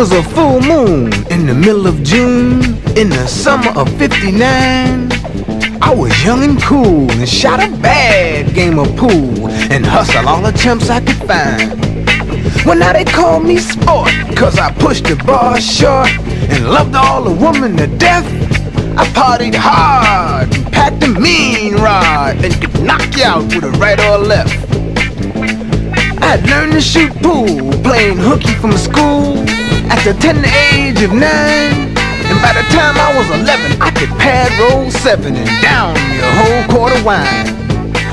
was a full moon in the middle of June in the summer of '59. I was young and cool and shot a bad game of pool and hustled all the chumps I could find. Well, now they call me sport, cause I pushed the bar short and loved all the women to death. I partied hard and packed a mean rod and could knock you out with a right or a left. I had learned to shoot pool, playing hooky from school at the tender age of 9. And by the time I was 11, I could pad roll 7 and down me a whole quart of wine.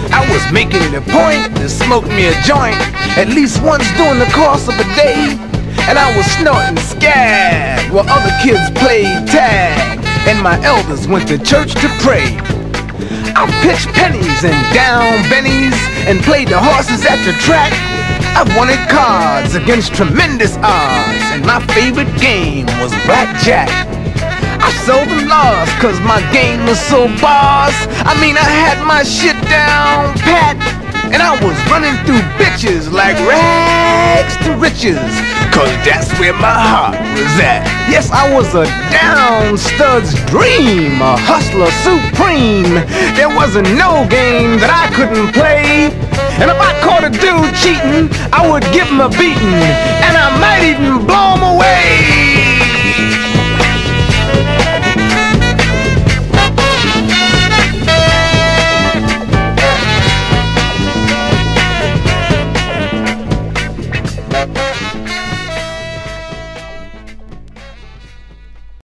I was making it a point to smoke me a joint at least once during the course of a day. And I was snorting scab while other kids played tag and my elders went to church to pray. I pitched pennies and down bennies and played the horses at the track. I wanted cards against tremendous odds and my favorite game was blackjack. I seldom lost cause my game was so boss. I mean I had my shit down pat and I was running through bitches like rags to riches, cause that's where my heart was at. Yes, I was a down stud's dream, a hustler supreme. There wasn't no game that I couldn't play, and if I caught a dude cheating I would give him a beating and I might even blow him away.